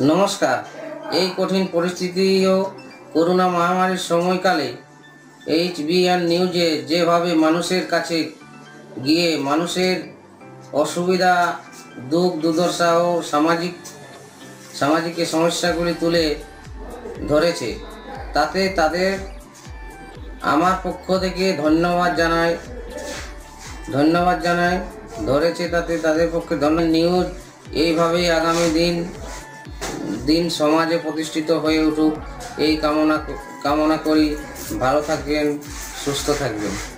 नमस्कार। ये कठिन परिस्थिति ओ कोरोना महामारी समयकाले एचबीएन न्यूज़े जे भावे मानुषेर काछे गिये मानुषेर असुविधा दुख दुर्दशा ओ सामाजिक समस्यागुली तुले धरेछे ताते तादेर आमार पक्ष थेके धन्यवाद जानाई धरेछे ताते तादेर पक्षे धन्यवाद। न्यूज़ एइभावेई आगामी दिन दिन समाजे प्रतिष्ठित हये उठुक, এই কামনা করি। ভালো থাকবেন, সুস্থ থাকবেন।